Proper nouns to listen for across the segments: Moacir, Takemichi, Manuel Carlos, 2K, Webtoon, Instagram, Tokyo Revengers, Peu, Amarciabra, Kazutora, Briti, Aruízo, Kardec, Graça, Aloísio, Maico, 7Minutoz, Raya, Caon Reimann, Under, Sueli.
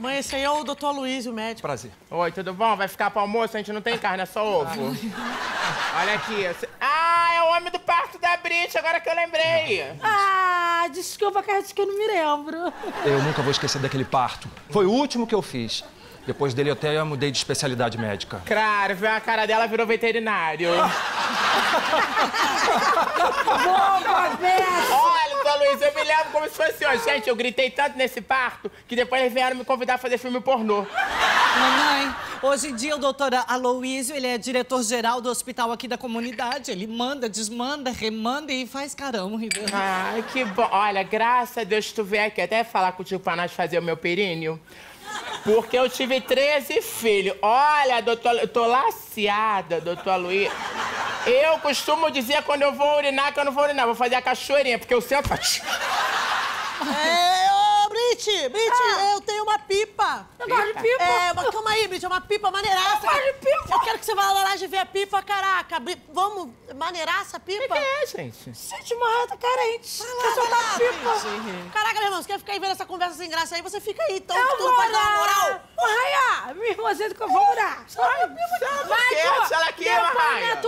Mãe, esse aí é o doutor Aloísio, o médico. Prazer. Oi, tudo bom? Vai ficar pro almoço? A gente não tem carne, é só ovo. Olha aqui. Ah, é o homem do parto da Briti, agora que eu lembrei. Ah, desculpa, cara, que eu não me lembro. Eu nunca vou esquecer daquele parto. Foi o último que eu fiz. Depois dele eu até mudei de especialidade médica. Claro, viu a cara dela, virou veterinário. Boa, Beto! Olha, Dona Luísa, eu me lembro como se fosse hoje. Gente, eu gritei tanto nesse parto que depois eles vieram me convidar a fazer filme pornô. Mamãe, hoje em dia o doutor Aloísio, ele é diretor-geral do hospital aqui da comunidade. Ele manda, desmanda, remanda e faz carão. Ai, que bom. Olha, graças a Deus que tu veio aqui até falar contigo pra nós fazer o meu períneo. Porque eu tive 13 filhos. Olha, doutor, eu tô laciada, doutor Aloísio. Eu costumo dizer quando eu vou urinar que eu não vou urinar, vou fazer a cachoeirinha, porque eu sento... Ô, Briti, eu tenho uma pipa. Eu gosto de pipa. Calma aí, Briti, é uma pipa maneiraça. Eu gosto de pipa. Eu quero que você vá lá de ver a pipa, caraca. Vamos maneirar essa pipa? O que é, gente? Gente, uma rata carente. Quer soltar a pipa? Caraca, meu irmão, você quer ficar aí vendo essa conversa sem graça aí, você fica aí, então tu não pode dar uma moral. Ô, Raya, minha irmãzinha do que eu vou orar. Ai, vai, aqui, Raya.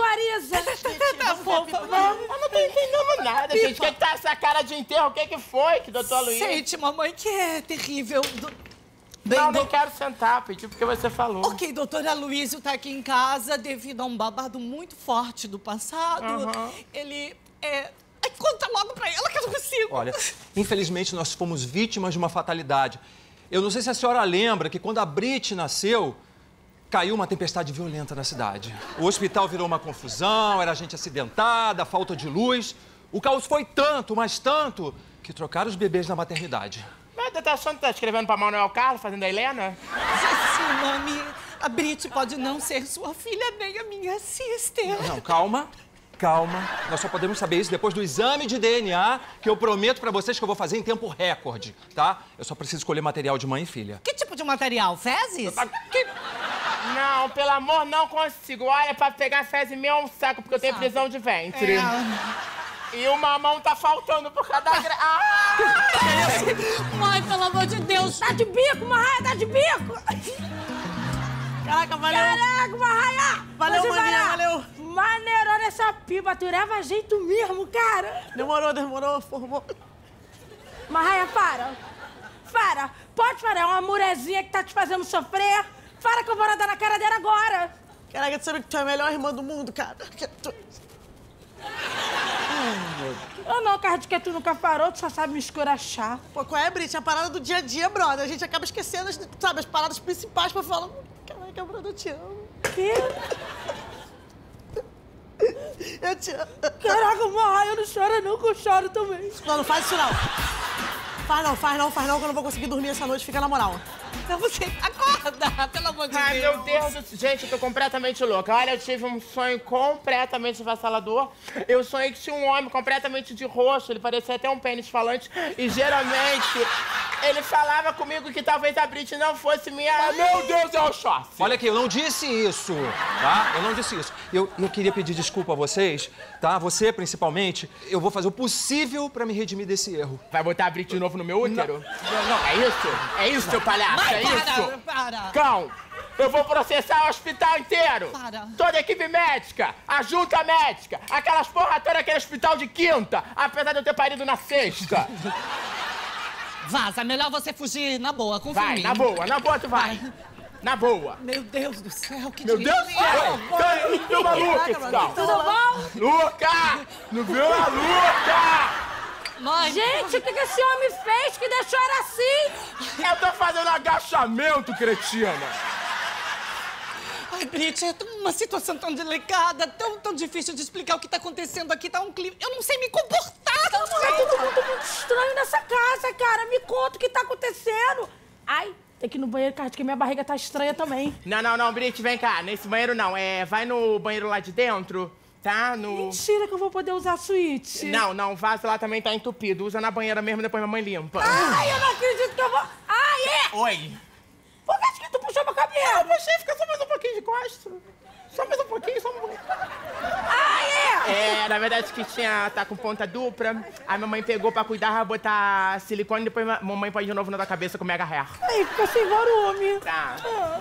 Eu não tô entendendo nada, pipa. Gente. O que tá essa cara de enterro? O que que foi, que doutor Aloísio? Gente, mamãe, que é terrível. Não quero sentar, pedi porque você falou. Ok, doutor Aloísio tá aqui em casa devido a um babado muito forte do passado. Ele é... Ai, conta logo pra ela que eu não consigo. Olha, infelizmente nós fomos vítimas de uma fatalidade. Eu não sei se a senhora lembra que quando a Briti nasceu... Caiu uma tempestade violenta na cidade. O hospital virou uma confusão, era gente acidentada, falta de luz. O caos foi tanto, mas tanto, que trocaram os bebês na maternidade. Mas tá achando que tá escrevendo pra Manuel Carlos, fazendo a Helena? Sim, mami, a Briti pode não ser sua filha nem a minha sister. Não, calma, calma. Nós só podemos saber isso depois do exame de DNA, que eu prometo pra vocês que eu vou fazer em tempo recorde, tá? Eu só preciso escolher material de mãe e filha. Que tipo de material? Fezes? Não, pelo amor, não consigo. Olha, pra pegar fezes em mim é um saco, porque eu tenho prisão de ventre. É. E o mamão tá faltando por causa da graça. Mãe, pelo amor de Deus, dá de bico, Marraia, dá de bico! Caraca, valeu! Caraca, Marraia! Valeu, maninha, valeu! Maneirou nessa pipa, tu leva jeito mesmo, cara! Demorou, formou. Marraia, para! Para! Pode parar, é uma murezinha que tá te fazendo sofrer! Para que eu vou nadar na cara dela agora! Caraca, tu sabe que tu é a melhor irmã do mundo, cara. Eu não, cara, de que tu nunca parou, tu só sabe me escurachar. Pô, qual é, Briti? É a parada do dia a dia, brother. A gente acaba esquecendo, sabe, as paradas principais pra falar... Caraca, brother, eu te amo. Quê? Eu te amo. Caraca, Marraia, eu não choro não, que eu choro também. Não, não faz isso não. Faz não, que eu não vou conseguir dormir essa noite. Fica na moral. Então você acorda, pelo amor de Deus. Ai, meu Deus. Gente, eu tô completamente louca. Olha, eu tive um sonho completamente avassalador. Eu sonhei que tinha um homem completamente de roxo. Ele parecia até um pênis falante. E geralmente, ele falava comigo que talvez a Briti não fosse minha... Ai. Meu Deus, é o choque. Olha aqui, eu não disse isso, tá? Eu não disse isso. Eu queria pedir desculpa a vocês, tá? Você, principalmente. Eu vou fazer o possível pra me redimir desse erro. Vai botar a Briti de novo no meu útero? Não. É isso? É isso, seu palhaço? Mas é isso? Para! Cão, eu vou processar o hospital inteiro! Para! Toda a equipe médica, a junta médica, aquelas porra toda, aquele hospital de quinta, apesar de eu ter parido na sexta! Vaza, melhor você fugir na boa, confia em mim. Vai, na boa tu vai. Na boa. Meu Deus do céu, que delícia! Meu Deus do céu! Não viu a Luca, Cão? Tudo bom? Luca! Não viu a Luca! Mãe. Gente, o que esse homem fez que deixou ela assim? Eu tô fazendo agachamento, cretina. Ai, Briti, é uma situação tão delicada, tão difícil de explicar o que tá acontecendo aqui, tá um clima... Eu não sei me comportar, tá tudo muito estranho nessa casa, cara. Me conta o que tá acontecendo. Ai, tem que ir no banheiro, cara, que minha barriga tá estranha também. Não, Briti, vem cá. Nesse banheiro não. Vai no banheiro lá de dentro. Tá no... Mentira que eu vou poder usar a suíte. Não, o vaso lá também tá entupido. Usa na banheira mesmo, depois mamãe limpa. Ai, eu não acredito que eu vou... Ai, é! Oi. Por que tu puxou meu cabelo? Eu puxei, fica só mais um pouquinho de costa. Só mais um pouquinho, só um pouquinho. Ah, é? É, na verdade que tinha, tá com ponta dupla. A mamãe pegou pra cuidar, botar silicone e depois mamãe põe de novo na tua cabeça com mega hair. Aí ficou sem varume. Tá. Ah.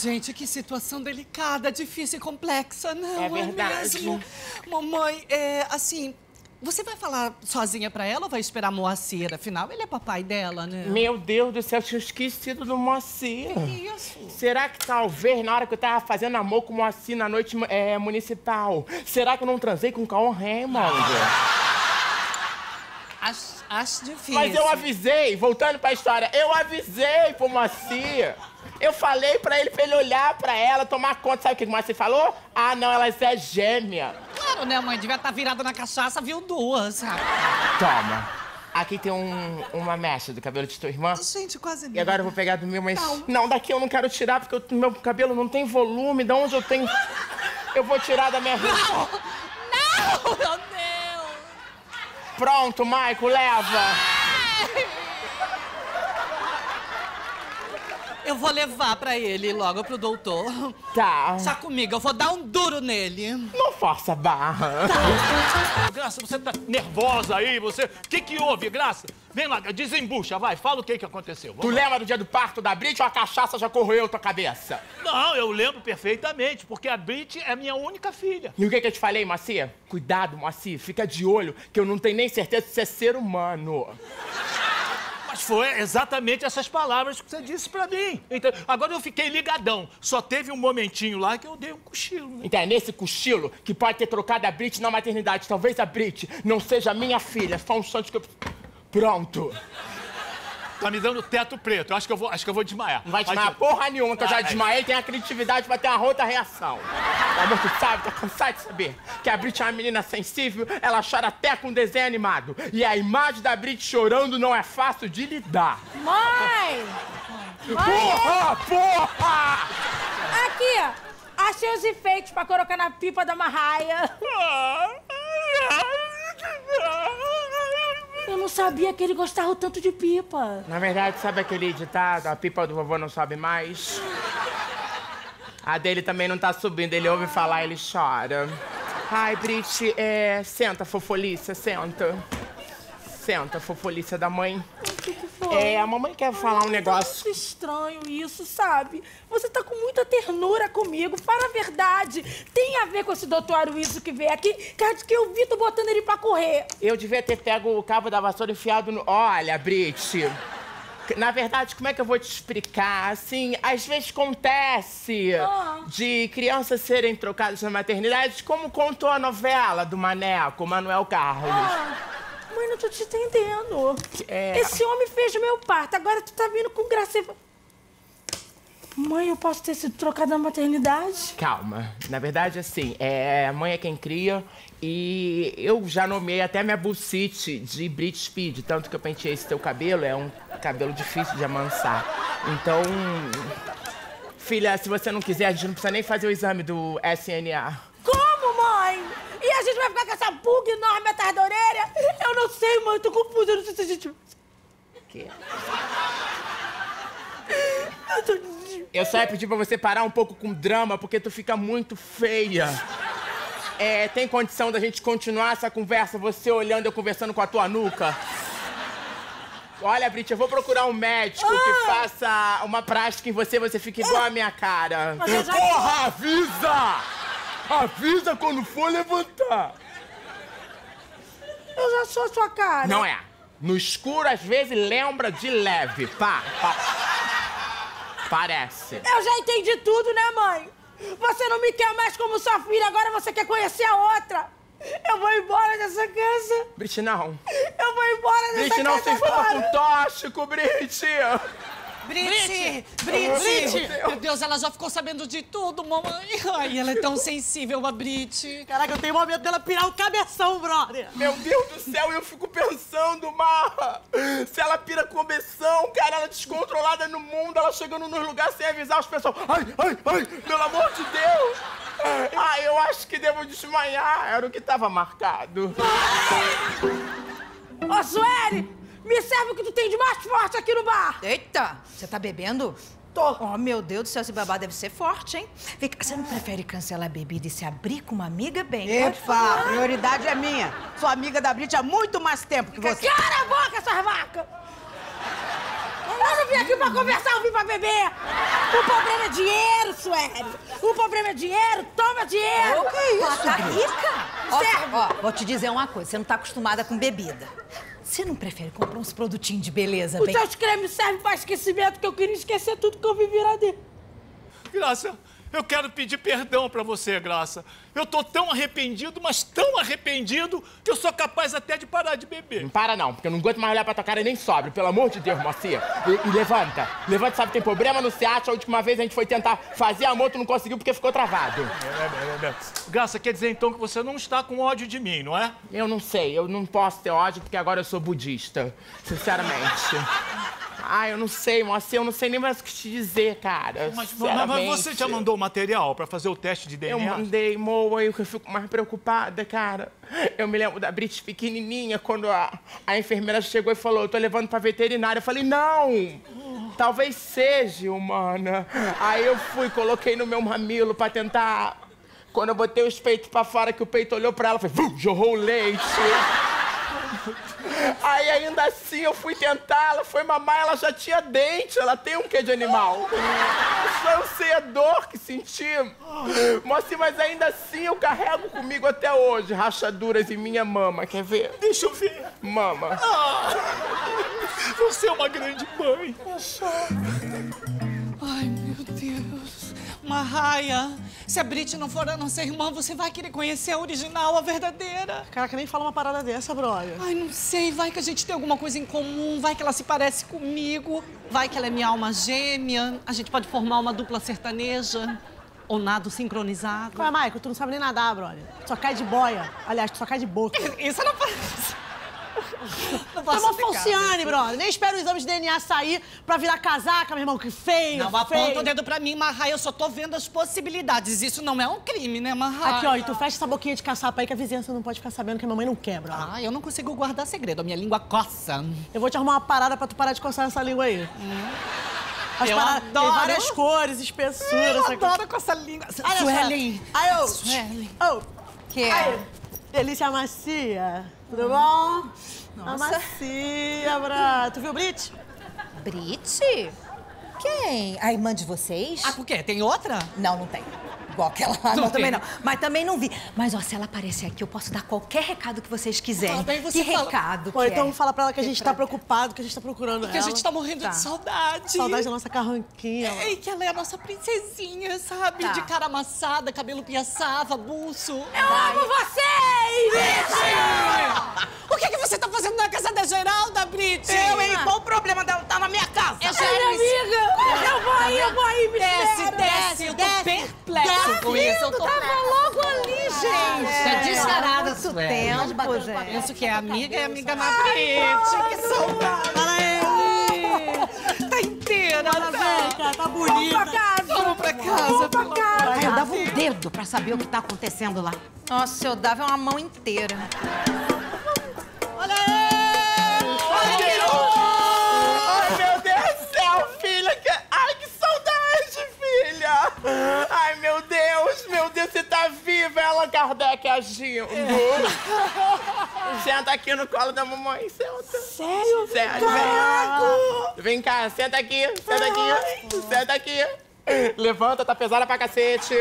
Gente, que situação delicada, difícil e complexa, não é? É verdade. Mesmo? Mamãe, assim, você vai falar sozinha pra ela ou vai esperar Moacir? Afinal, ele é papai dela, né? Meu Deus do céu, eu tinha esquecido do Moacir. Que isso? Será que talvez, na hora que eu tava fazendo amor com o Moacir na noite municipal, será que eu não transei com o Caon Reimann? Acho difícil. Mas eu avisei, voltando pra história, eu avisei pro Moacir. Eu falei pra ele olhar pra ela, tomar conta. Sabe o que o Moacir falou? Ah, não, elas é gêmea. Claro, né, mãe? Devia estar virada na cachaça, viu duas, sabe? Toma. Aqui tem uma mecha do cabelo de tua irmã. Gente, quase nada. E agora eu vou pegar do meu, mas... Não, não, daqui eu não quero tirar, porque meu cabelo não tem volume. De onde eu tenho... Eu vou tirar da minha... Não! Não, meu Deus! Pronto, Maico, leva! Ai. Eu vou levar pra ele logo pro doutor. Tá. Só comigo, eu vou dar um duro nele. Não força a barra. Tá. Graça, você tá nervosa aí, você... O que que houve, Graça? Vem lá, desembucha, vai, fala o que que aconteceu. Vamos lá. Lembra do dia do parto da Briti ou a cachaça já corroeu tua cabeça? Não, eu lembro perfeitamente, porque a Briti é minha única filha. E o que que eu te falei, Moacir? Cuidado, Moacir, fica de olho, que eu não tenho nem certeza se você é ser humano. Foi exatamente essas palavras que você disse pra mim. Então, agora eu fiquei ligadão. Só teve um momentinho lá que eu dei um cochilo. Né? Então, é nesse cochilo que pode ter trocado a Briti na maternidade. Talvez a Briti não seja minha filha. Só um santo que eu... Pronto. Tá me dando teto preto. Eu acho que eu vou desmaiar. Não vai desmaiar porra nenhuma, que eu já desmaiei. Tem a criatividade pra ter uma outra reação. O amor, tu sabe, tá cansado de saber que a Briti é uma menina sensível, ela chora até com desenho animado. E a imagem da Briti chorando não é fácil de lidar. Mãe! Porra, porra! Aqui, achei os enfeites pra colocar na pipa da Raya. Eu não sabia que ele gostava tanto de pipa. Na verdade, sabe aquele ditado, a pipa do vovô não sobe mais? A dele também não tá subindo, ele ouve falar e ele chora. Ai, Briti, senta, fofolícia, senta. Senta, fofolícia da mãe. O que foi? A mamãe quer falar um negócio. Tá muito estranho isso, sabe? Você tá com muita ternura comigo, fala a verdade. Tem a ver com esse doutor Aruízo que veio aqui, que eu vi tu botando ele pra correr. Eu devia ter pego o cabo da vassoura enfiado no... Olha, Briti... Na verdade, como é que eu vou te explicar? Assim, às vezes acontece de crianças serem trocadas na maternidade, como contou a novela do Maneco, Manuel Carlos. Mãe, não tô te entendendo. Esse homem fez o meu parto, agora tu tá vindo com graça. Mãe, eu posso ter sido trocada na maternidade? Calma. Na verdade, assim, a mãe é quem cria e eu já nomeei até minha bucite de Brit Speed, tanto que eu penteei esse teu cabelo, é um cabelo difícil de amansar. Então, filha, se você não quiser, a gente não precisa nem fazer o exame do SNA. Como, mãe? E a gente vai ficar com essa pulga enorme atrás da orelha? Eu não sei, mãe, eu tô confusa, eu não sei se a gente... Que? Eu só ia pedir pra você parar um pouco com o drama, porque tu fica muito feia. Tem condição da gente continuar essa conversa, você olhando, eu conversando com a tua nuca? Olha, Briti, eu vou procurar um médico que faça uma plástica em você, você fica igual a minha cara. Porra, avisa! Avisa quando for levantar. Eu já sou a sua cara. Não é. No escuro, às vezes, lembra de leve. Pá, pá. Parece. Eu já entendi tudo, né, mãe? Você não me quer mais como sua filha, agora você quer conhecer a outra. Eu vou embora dessa casa. Briti, não. Eu vou embora dessa casa. Briti, não se envolva com tóxico, Briti. Briti! Briti! Meu Deus, ela já ficou sabendo de tudo, mamãe. Ai, ela é tão sensível, a Briti. Caraca, eu tenho um momento dela pirar o cabeção, brother. Meu Deus do céu, eu fico pensando, Marra. Se ela pira cabeção, cara, ela descontrolada no mundo, ela chegando nos lugares sem avisar as pessoas. Ai, ai, ai, pelo amor de Deus. Ai, eu acho que devo desmaiar. Era o que tava marcado. Ô, Sueli! Me serve o que tu tem de mais forte aqui no bar! Eita! Você tá bebendo? tô. Oh, meu Deus do céu, esse babado deve ser forte, hein? Vem cá, você não prefere cancelar a bebida e se abrir com uma amiga, bem? Epa, a prioridade é minha. Sou amiga da Briti há muito mais tempo que você. Cala a boca, suas vacas! Eu não vim aqui pra conversar, eu vim pra beber! O problema é dinheiro, Sueli! O problema é dinheiro, toma dinheiro! O que é isso? Tá rica! Serve! Ó, vou te dizer uma coisa, você não tá acostumada com bebida. Você não prefere comprar uns produtinhos de beleza, bem? Os seus cremes servem pra esquecimento, que eu queria esquecer tudo que eu vivi lá dentro. Graça, eu quero pedir perdão pra você, Graça. Eu tô tão arrependido, mas tão arrependido, que eu sou capaz até de parar de beber. Não para não, porque eu não aguento mais olhar pra tua cara nem sóbrio, pelo amor de Deus, Moacir. E levanta. Levanta, sabe, tem problema, não se acha. A última vez a gente foi tentar fazer amor, tu não conseguiu porque ficou travado. Graça, quer dizer então que você não está com ódio de mim, não é? Eu não sei, eu não posso ter ódio porque agora eu sou budista, sinceramente. Ai, eu não sei, Moacir, eu não sei nem mais o que te dizer, cara. Mas você já mandou o material pra fazer o teste de DNA? Eu mandei, Moa, eu fico mais preocupada, cara. Eu me lembro da Briti pequenininha, quando a enfermeira chegou e falou, eu tô levando pra veterinária. Eu falei, não, talvez seja humana. Aí eu fui, coloquei no meu mamilo pra tentar... Quando eu botei os peitos pra fora, que o peito olhou pra ela, foi, jorrou o leite. Aí, ainda assim, eu fui tentar, ela foi mamar, ela já tinha dente, ela tem um quê de animal. Só eu sei a dor que senti. Moacir, mas ainda assim, eu carrego comigo até hoje rachaduras em minha mama, quer ver? Deixa eu ver. Mama. Você é uma grande mãe. Ai, meu Deus. Uma Raya. Se a Briti não for a nossa irmã, você vai querer conhecer a original, a verdadeira. Caraca, nem fala uma parada dessa, brother. Ai, não sei. Vai que a gente tem alguma coisa em comum. Vai que ela se parece comigo. Vai que ela é minha alma gêmea. A gente pode formar uma dupla sertaneja. Ou nado sincronizado. Qual é, Maico? Tu não sabe nem nadar, brother. Só cai de boia. Aliás, tu só cai de boca. Isso não faz... Não posso explicar. Toma Falciane, brother. Nem espero o exame de DNA sair pra virar casaca, meu irmão, que feio. Não, aponta o dedo pra mim, Marraia, eu só tô vendo as possibilidades. Isso não é um crime, né, Marraia? Aqui, ó, e tu fecha essa boquinha de caçapa aí que a vizinhança não pode ficar sabendo que a mamãe não quebra. Ah, eu não consigo guardar segredo, a minha língua coça. Eu vou te arrumar uma parada pra tu parar de coçar essa língua aí. Eu adoro. Tem várias cores, espessuras. Eu adoro coçar língua. Sueli. Ai, Sueli. Oh, que é? Delícia macia. Tudo bom? Nossa. Amarciabra. Tu viu Briti? Briti? Quem? A irmã de vocês? Ah, por quê? Tem outra? Não, não tem. Igual aquela lá, não, também não. Mas também não vi. Mas, ó, se ela aparecer aqui, eu posso dar qualquer recado que vocês quiserem. Também você que fala... recado pô, que então fala pra ela que a gente tá preocupado, que a gente tá procurando ela. Que a gente tá morrendo de saudade. Saudade da nossa carranquinha. É, e que ela é a nossa princesinha, sabe? Tá. De cara amassada, cabelo piaçava, buço. Eu amo vocês! Briti! O que você tá fazendo na casa da Geralda, Briti? Eu, hein? Qual o problema dela tá na minha casa? É amiga! Eu vou aí, me desce, eu tô perplexa. Eu tava logo ali, gente. É descarada, Sueli. Penso que é amiga e amiga na frente. Que saudade. Olha ele. Tá inteira, tá? Tá bonita. Vamos pra casa. Vamos pra casa. Ai, eu dava um dedo pra saber o que tá acontecendo lá. Nossa, eu dava uma mão inteira. Olha ele. Olha ele. Ai, meu Deus do céu, filha. Ai, que saudade, filha. Ai, meu Deus. Meu Deus, você tá viva, ela, Kardec, agindo. É. Senta aqui no colo da mamãe, senta. Sério? Sério, vem. Vem cá, senta aqui, senta aqui, senta aqui. Levanta, tá pesada pra cacete.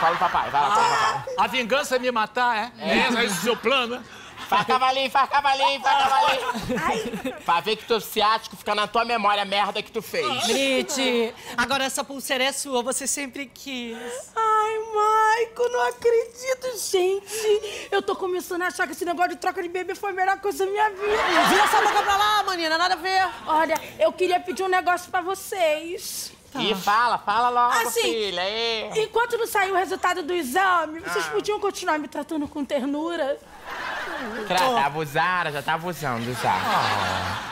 Fala o papai, vai lá, fala o papai. A vingança é me matar, é? É esse o seu plano, né? Faz cavalinho, faz cavalinho, faz cavalinho. Pra ver que teu ciático fica na tua memória a merda que tu fez. Briti, agora essa pulseira é sua, você sempre quis. Ai, Maico, não acredito, gente. Eu tô começando a achar que esse negócio de troca de bebê foi a melhor coisa da minha vida. Vira essa boca pra lá, menina, nada a ver. Olha, eu queria pedir um negócio pra vocês. Tá. E fala logo, assim, filha. E... enquanto não saiu o resultado do exame, vocês podiam continuar me tratando com ternura? Abusada, já tá abusando já.